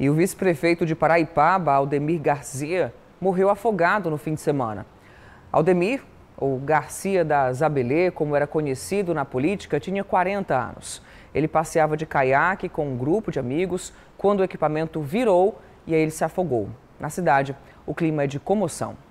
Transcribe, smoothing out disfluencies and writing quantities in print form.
E o vice-prefeito de Paraipaba, Aldemir Garcia, morreu afogado no fim de semana. Aldemir, ou Garcia da Zabelê, como era conhecido na política, tinha 40 anos. Ele passeava de caiaque com um grupo de amigos quando o equipamento virou e aí ele se afogou. Na cidade, o clima é de comoção.